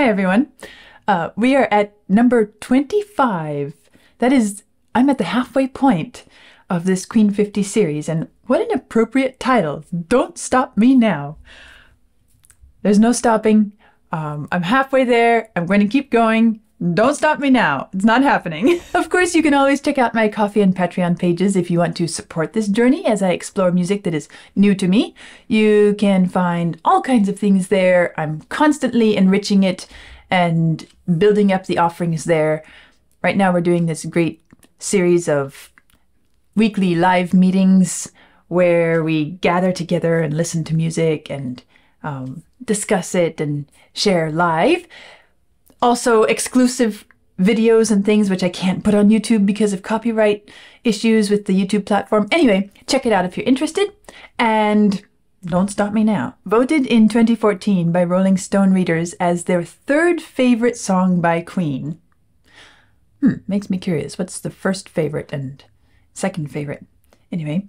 Hi everyone. We are at number 25. That is, I'm at the halfway point of this Queen 50 series, and what an appropriate title, Don't Stop Me Now. There's no stopping. I'm halfway there. I'm going to keep going. Don't stop me now. It's not happening. Of course, you can always check out my Ko-fi and Patreon pages if you want to support this journey as I explore music that is new to me. You can find all kinds of things there. I'm constantly enriching it and building up the offerings there. Right now, we're doing this great series of weekly live meetings where we gather together and listen to music and discuss it and share live. Also exclusive videos and things which I can't put on YouTube because of copyright issues with the YouTube platform. Anyway, check it out if you're interested. And Don't Stop Me Now. Voted in 2014 by Rolling Stone readers as their third favorite song by Queen. Makes me curious. What's the first favorite and second favorite? Anyway,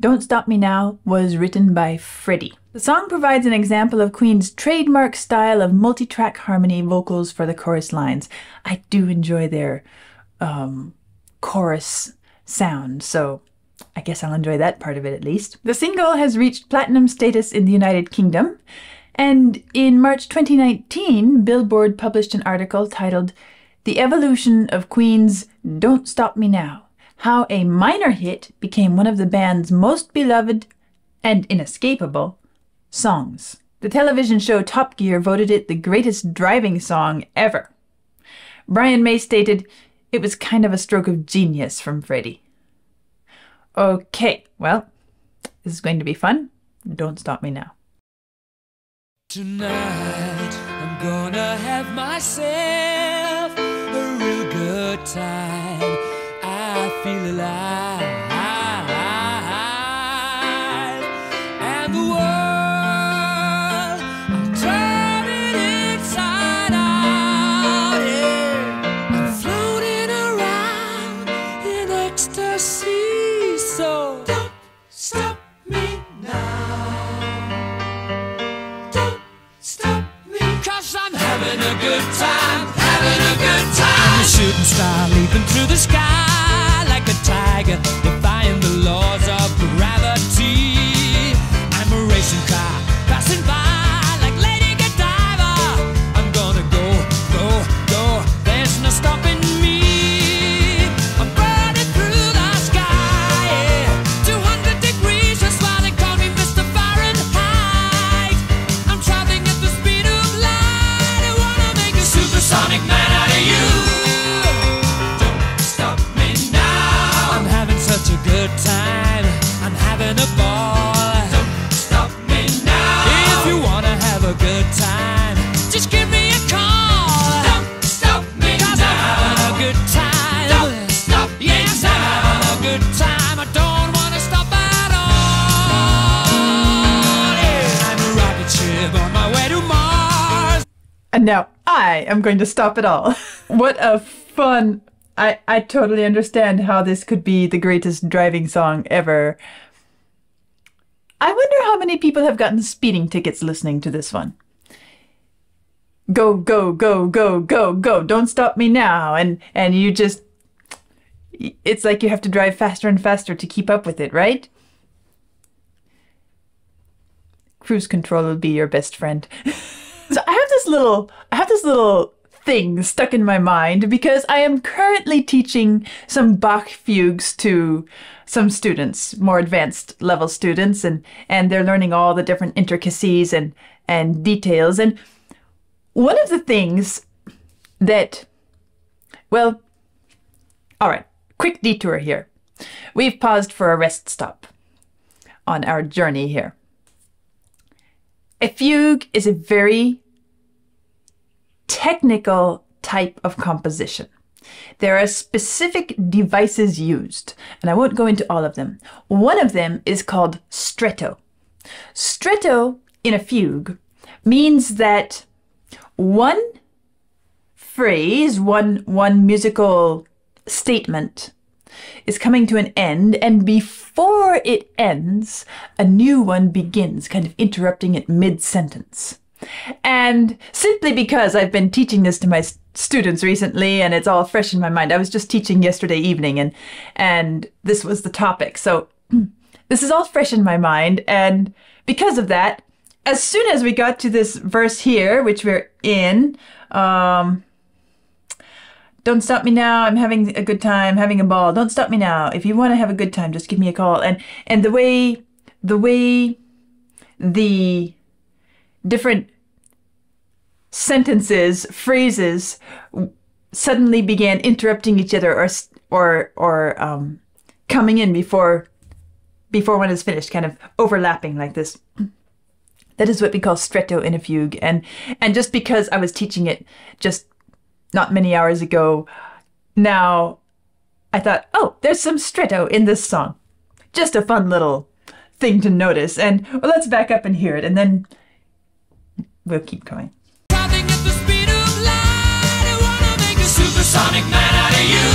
Don't Stop Me Now was written by Freddie. The song provides an example of Queen's trademark style of multi-track harmony vocals for the chorus lines. I do enjoy their chorus sound, so I guess I'll enjoy that part of it at least. The single has reached platinum status in the United Kingdom, and in March 2019, Billboard published an article titled "The Evolution of Queen's Don't Stop Me Now: How a minor hit became one of the band's most beloved and inescapable songs." The television show Top Gear voted it the greatest driving song ever. Brian May stated, "It was kind of a stroke of genius from Freddie." Okay, well, this is going to be fun. Don't stop me now. Tonight, I'm gonna have myself a real good time. I feel alive, and the world, I'll turn it inside out, yeah. I'm floating around in ecstasy, so don't stop me now, don't stop me, 'cause I'm having a good time, having a good time. I'm a shooting star leaping through the sky, tiger, defying the laws of gravity. I'm a racing car, passing by like Lady Godiva. I'm gonna go, go, go, there's no stopping me. I'm burning through the sky, yeah. 200 degrees, that's why they call me Mr. Fahrenheit. I'm traveling at the speed of light. I wanna make a supersonic man out of you. Such a good time, I'm having a ball. Don't stop me now. If you wanna have a good time, just give me a call. Don't stop me now. 'Cause I'm having a good time. Don't stop me now. Yes, I'm having a good time. I don't wanna stop at all. Yeah. I'm a rocket ship on my way to Mars. And now I am going to stop it all. What a fun... I totally understand how this could be the greatest driving song ever. I wonder how many people have gotten speeding tickets listening to this one. Go, go, go, go, go, go. Don't stop me now. And you just... It's like you have to drive faster and faster to keep up with it, right? Cruise control will be your best friend. So I have this little thing stuck in my mind because I am currently teaching some Bach fugues to some students, more advanced level students, and they're learning all the different intricacies and details. And one of the things that, well, all right, quick detour here. We've paused for a rest stop on our journey here. A fugue is a very technical type of composition. There are specific devices used, and I won't go into all of them. One of them is called stretto. Stretto in a fugue means that one phrase, one musical statement is coming to an end, and before it ends, a new one begins, kind of interrupting it mid-sentence. And simply because I've been teaching this to my students recently and it's all fresh in my mind. I was just teaching yesterday evening and this was the topic. So this is all fresh in my mind. And because of that, as soon as we got to this verse here, which we're in, don't stop me now, I'm having a good time, having a ball. Don't stop me now. If you want to have a good time, just give me a call. And the way the different sentences, phrases suddenly began interrupting each other or coming in before one is finished, kind of overlapping like this. That is what we call stretto in a fugue. And just because I was teaching it just not many hours ago, now I thought, oh, there's some stretto in this song. Just a fun little thing to notice. And well, let's back up and hear it, and then we'll keep going. Driving at the speed of light, I wanna make a supersonic man out of you.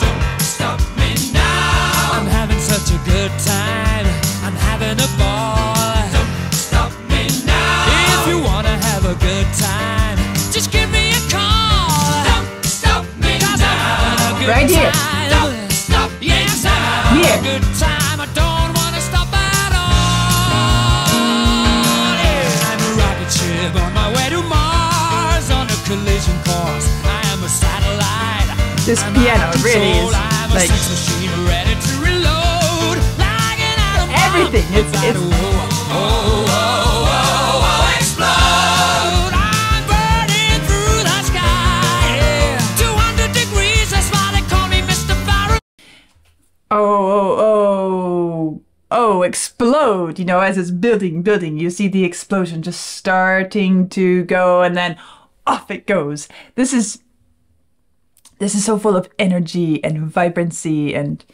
Don't stop me now. I'm having such a good time. I'm having a ball. Don't stop me now. If you wanna have a good time, just give me a call. Don't stop me now. Right here. Don't stop me now. Yeah. Good time. I don't. This piano really is like everything. It's I'm burning through the sky. 200 degrees, that's why they call me Mr. Farrow. Oh, explode, you know, as it's building, you see the explosion just starting to go, and then off it goes. This is so full of energy and vibrancy, and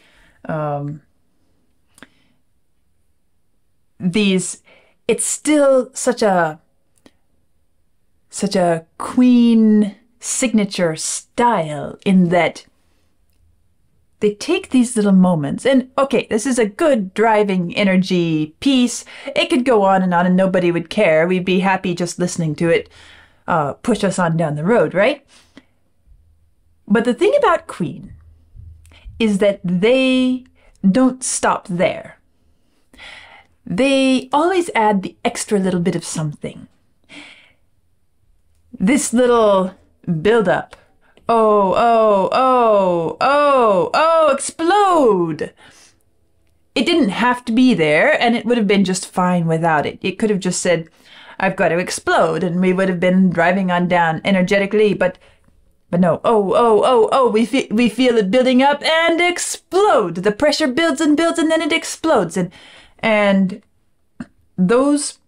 it's still such a Queen signature style in that they take these little moments, and okay, this is a good driving energy piece. It could go on and nobody would care. We'd be happy just listening to it push us on down the road, right? But the thing about Queen is that they don't stop there. They always add the extra little bit of something. This little build-up. Explode! It didn't have to be there, and it would have been just fine without it. It could have just said, I've got to explode, and we would have been driving on down energetically, but no. We feel it building up and explode! The pressure builds and builds, and then it explodes, and those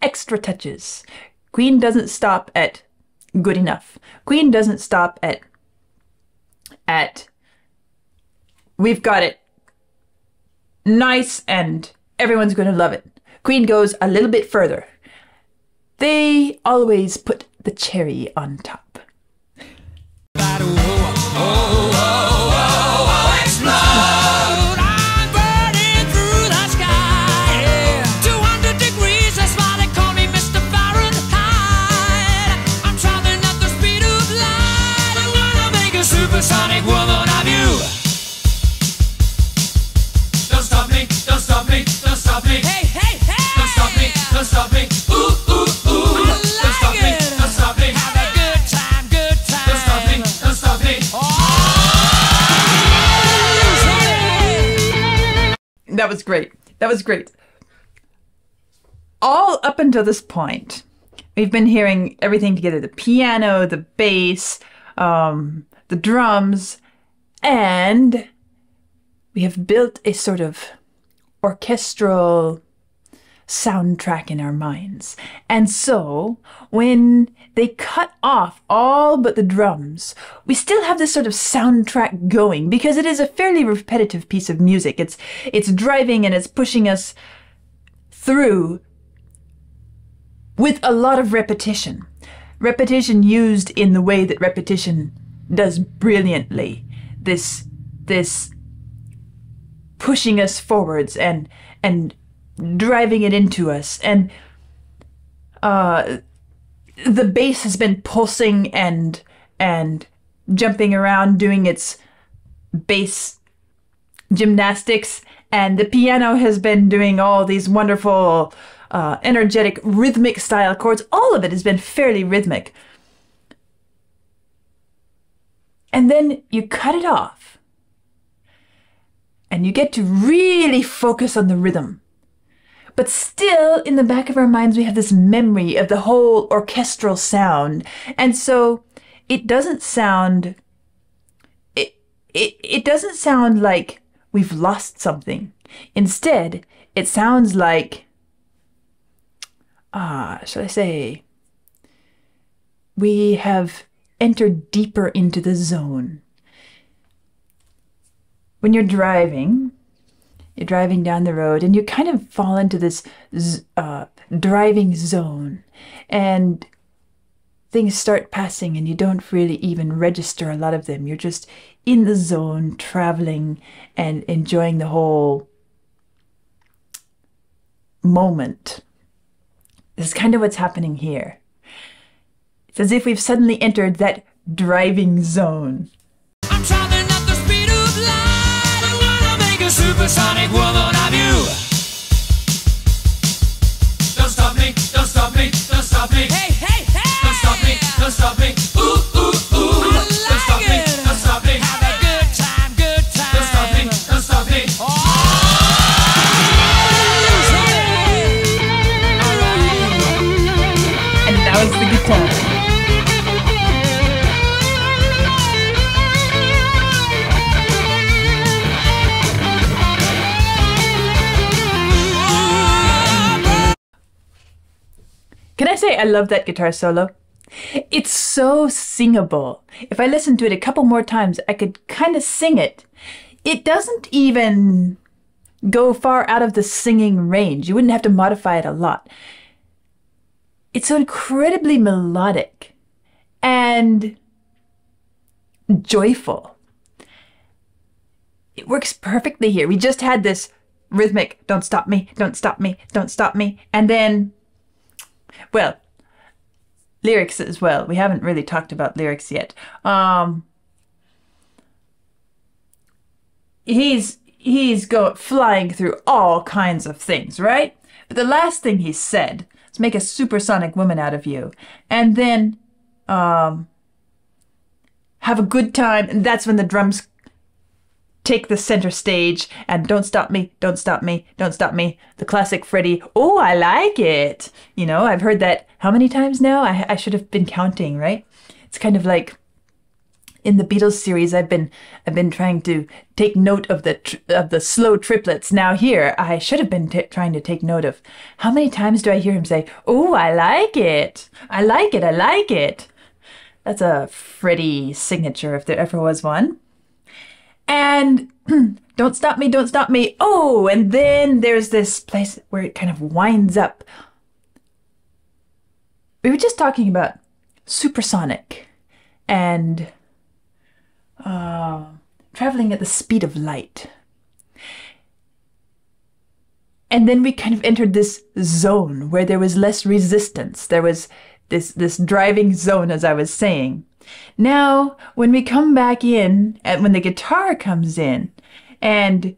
extra touches. Queen doesn't stop at good enough. Queen doesn't stop at we've got it nice and everyone's going to love it. Queen goes a little bit further. They always put the cherry on top. That was great. That was great. All up until this point, we've been hearing everything together. The piano, the bass, the drums, and we have built a sort of orchestral soundtrack in our minds. And so when they cut off all but the drums, we still have this sort of soundtrack going, because it is a fairly repetitive piece of music. It's driving and it's pushing us through with a lot of repetition. Repetition used in the way that repetition does brilliantly. This pushing us forwards and driving it into us, and the bass has been pulsing and jumping around doing its bass gymnastics, and the piano has been doing all these wonderful energetic rhythmic style chords. All of it has been fairly rhythmic. And then you cut it off and you get to really focus on the rhythm. But still, in the back of our minds, we have this memory of the whole orchestral sound. And so it doesn't sound, it doesn't sound like we've lost something. Instead, it sounds like, shall I say, we have entered deeper into the zone. When you're driving down the road, and you kind of fall into this driving zone, and things start passing, and you don't really even register a lot of them. You're just in the zone, traveling and enjoying the whole moment. This is kind of what's happening here. It's as if we've suddenly entered that driving zone. I'm traveling up the speed of light. I wanna make a supersonic woman of you. Don't stop me, don't stop me, don't stop me. Hey, hey, hey! Don't stop me, don't stop me. Ooh, ooh, ooh. I like don't stop it. Me, don't stop me. Have a good time, good time. Don't stop me, don't stop me. Oh. And now it's the guitar. Can I say I love that guitar solo? It's so singable. If I listened to it a couple more times, I could kind of sing it. It doesn't even go far out of the singing range. You wouldn't have to modify it a lot. It's so incredibly melodic and joyful. It works perfectly here. We just had this rhythmic, don't stop me, don't stop me, don't stop me, and then, well, lyrics as well. We haven't really talked about lyrics yet. He's going flying through all kinds of things, right? But the last thing he said, let's make a supersonic woman out of you. And then have a good time. And that's when the drums take the center stage, and don't stop me, don't stop me, don't stop me. The classic Freddie, oh, I like it. You know, I've heard that how many times now? I should have been counting, right? It's kind of like in the Beatles series, I've been trying to take note of the slow triplets. Now here, I should have been trying to take note of how many times do I hear him say, oh, I like it, I like it, I like it. That's a Freddie signature if there ever was one. And don't stop me, don't stop me. Oh, and then there's this place where it kind of winds up. We were just talking about supersonic and traveling at the speed of light. And then we kind of entered this zone where there was less resistance. There was this driving zone, as I was saying. Now, when we come back in, and when the guitar comes in, and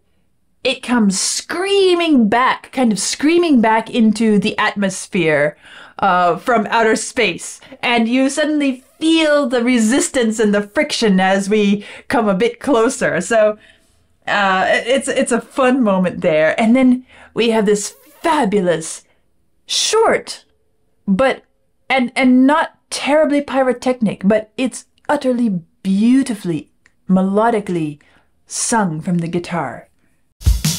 it comes screaming back, kind of screaming back into the atmosphere from outer space, and you suddenly feel the resistance and the friction as we come a bit closer. So it's a fun moment there. And then we have this fabulous, short, but and not terribly pyrotechnic, but it's utterly beautifully, melodically sung from the guitar.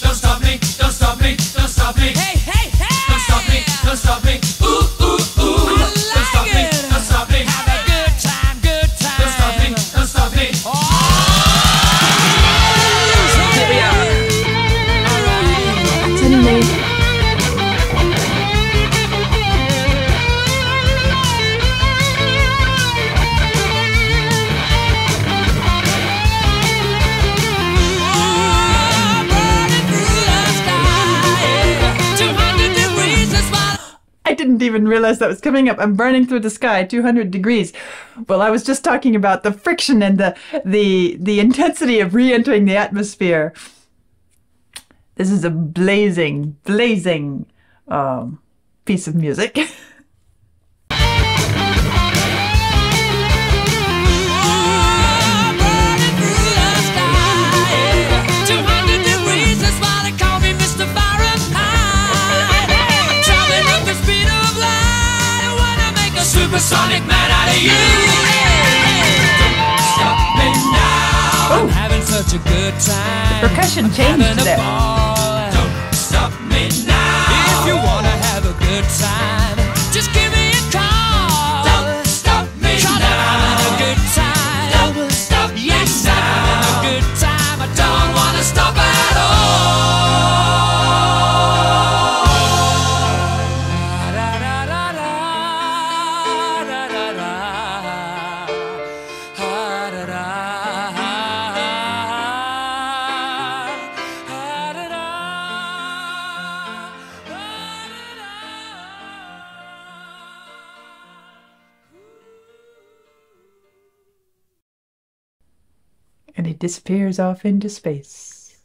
Don't stop me, don't stop me, don't stop me. Hey, hey, hey! Don't stop me, don't stop me. Ooh, ooh, ooh. I like don't stop it. Me, don't stop me. Have a good time, good time. Don't stop me, don't stop me. Oh. Here we are. It's amazing. didn't even realize that was coming up. I'm burning through the sky, 200 degrees. Well, I was just talking about the friction and the intensity of re-entering the atmosphere. This is a blazing, blazing piece of music. Supersonic man out of you. Don't stop me now. I'm having such a good time. The percussion changed there. Don't stop me now. If you wanna have a good time, just give me a call. Don't stop me now. I'm having a good time. Don't stop me now. Yes, I'm having a good time. I don't wanna stop at all. And it disappears off into space.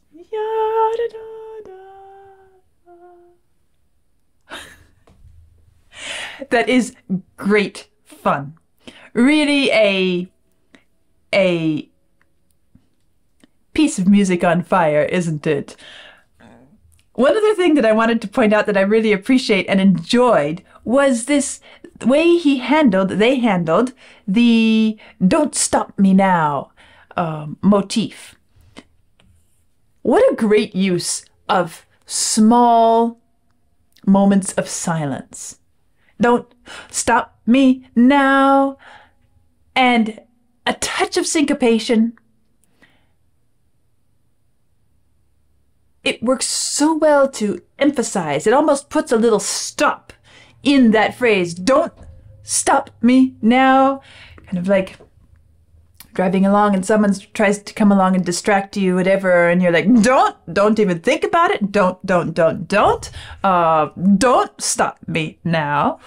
That is great fun. Really a piece of music on fire, isn't it? One other thing that I wanted to point out that I really appreciate and enjoyed was this way they handled the "Don't Stop Me Now" motif. What a great use of small moments of silence. Don't stop me now. And a touch of syncopation. It works so well to emphasize. It almost puts a little stop in that phrase. Don't stop me now. Kind of like driving along and someone tries to come along and distract you, whatever, and you're like, don't even think about it. Don't. Don't stop me now.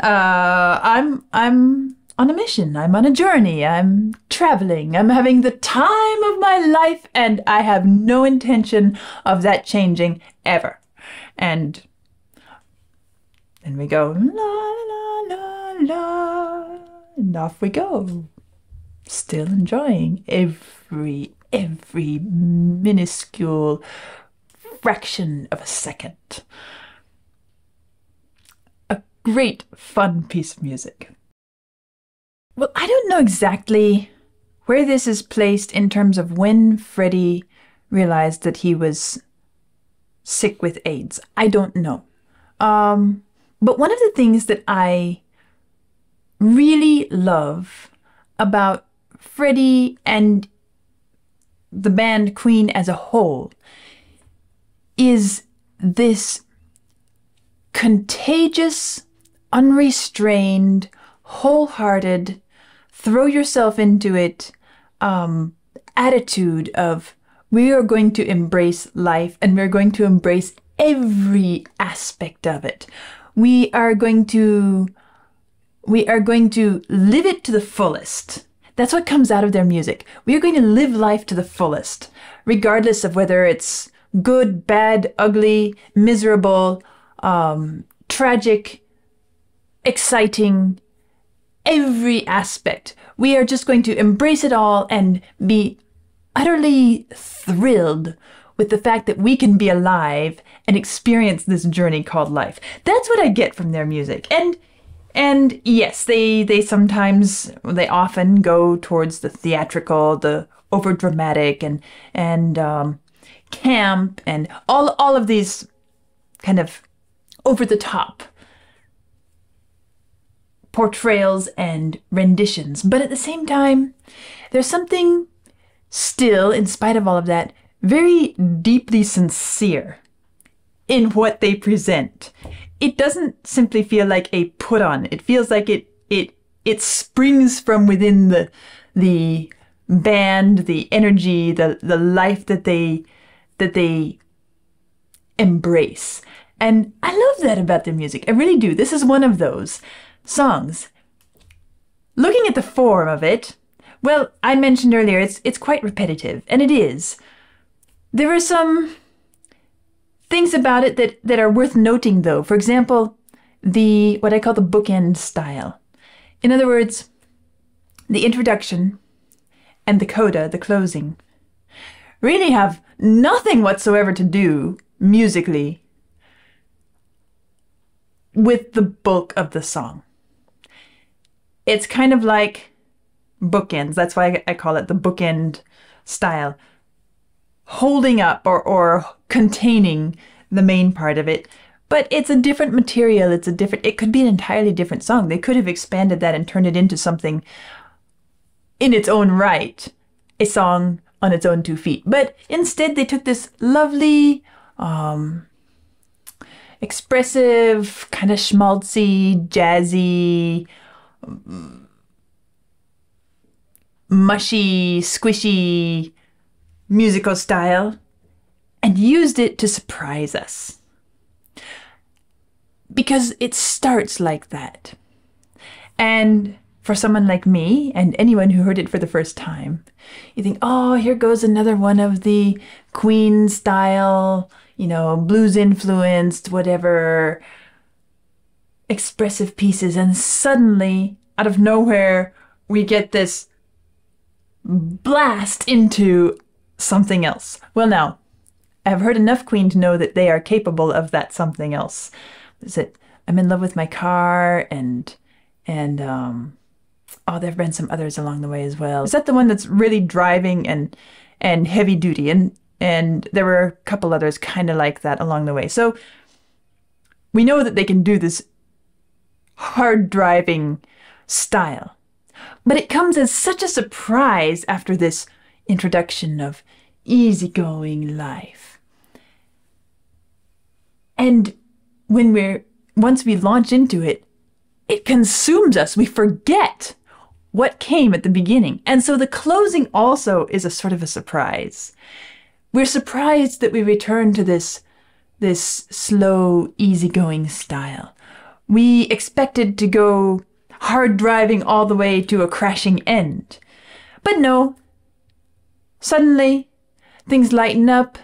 I'm on a mission. I'm on a journey. I'm traveling. I'm having the time of my life, and I have no intention of that changing ever. And then we go, la, la, la, la, and off we go. Still enjoying every minuscule fraction of a second. A great fun piece of music. Well, I don't know exactly where this is placed in terms of when Freddie realized that he was sick with AIDS. I don't know. But one of the things that I really love about Freddie and the band Queen as a whole is this contagious, unrestrained, wholehearted, throw yourself into it attitude of, we are going to embrace life and we're going to embrace every aspect of it. We are going to live it to the fullest. That's what comes out of their music. We are going to live life to the fullest, regardless of whether it's good, bad, ugly, miserable, tragic, exciting, every aspect. We are just going to embrace it all and be utterly thrilled with the fact that we can be alive and experience this journey called life. That's what I get from their music. And yes, they often go towards the theatrical, the overdramatic, and camp, and all of these kind of over the top portrayals and renditions. But at the same time, there's something still, in spite of all of that, very deeply sincere in what they present. It doesn't simply feel like a put on. It feels like it springs from within the band, the energy, the life that they embrace. And I love that about their music. I really do. This is one of those songs. Looking at the form of it, well, I mentioned earlier, it's quite repetitive, and it is. There are some things about it that are worth noting, though. For example, what I call the bookend style. In other words, the introduction and the coda, the closing, really have nothing whatsoever to do musically with the bulk of the song. It's kind of like bookends. That's why I call it the bookend style. Holding up or containing the main part of it. But it's a different material. It could be an entirely different song. They could have expanded that and turned it into something in its own right, a song on its own two feet. But instead they took this lovely, expressive, kind of schmaltzy, jazzy, mushy, squishy musical style and used it to surprise us. Because it starts like that. And for someone like me and anyone who heard it for the first time, you think, oh, here goes another one of the Queen style, you know, blues influenced, whatever, expressive pieces. And suddenly, out of nowhere, we get this blast into something else. Well, now, I've heard enough Queen to know that they are capable of that something else. Is it, I'm in love with my car, and oh, there have been some others along the way as well. Is that the one that's really driving and heavy duty? And there were a couple others kind of like that along the way. So we know that they can do this hard driving style. But it comes as such a surprise after this introduction of easygoing life. And when once we launch into it, it consumes us. We forget what came at the beginning. And so the closing also is a sort of a surprise. We're surprised that we return to this slow, easygoing style. We expected to go hard driving all the way to a crashing end. But no, suddenly things lighten up.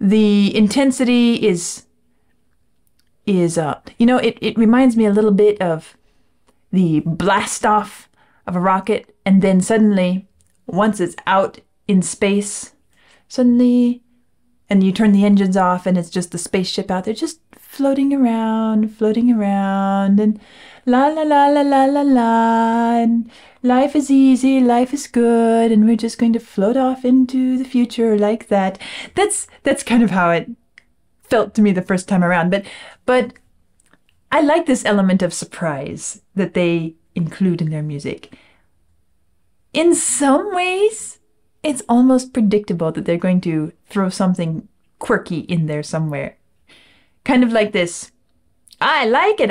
The intensity is up. You know, it reminds me a little bit of the blast off of a rocket, and then suddenly, once it's out in space, suddenly, and you turn the engines off and it's just the spaceship out there just floating around, and la la la la la la la, and life is easy, life is good, and we're just going to float off into the future like that. That's kind of how it felt to me the first time around, but I like this element of surprise that they include in their music. In some ways, it's almost predictable that they're going to throw something quirky in there somewhere. Kind of like this, I like it,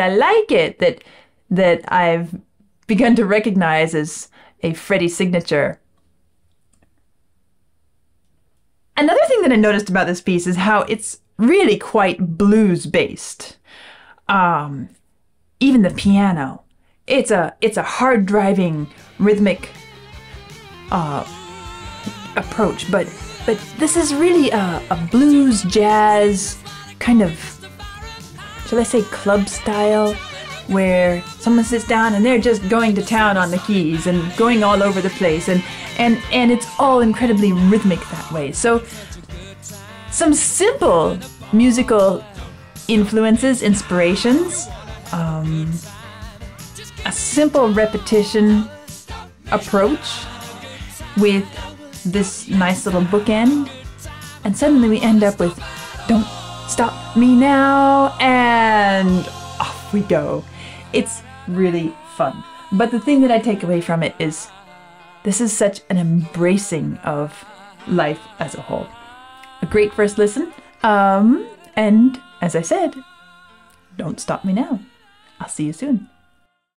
that I've begun to recognize as a Freddie signature. Another thing that I noticed about this piece is how it's really quite blues-based. Even the piano, it's a hard-driving rhythmic approach, but this is really a blues jazz kind of, shall I say, club style, where someone sits down and they're just going to town on the keys and going all over the place, and it's all incredibly rhythmic that way. So some simple musical influences, inspirations, a simple repetition approach with this nice little bookend, and suddenly we end up with Don't Stop Me Now, and off we go. It's really fun. But the thing that I take away from it is this is such an embracing of life as a whole. A great first listen, and as I said, don't stop me now. I'll see you soon.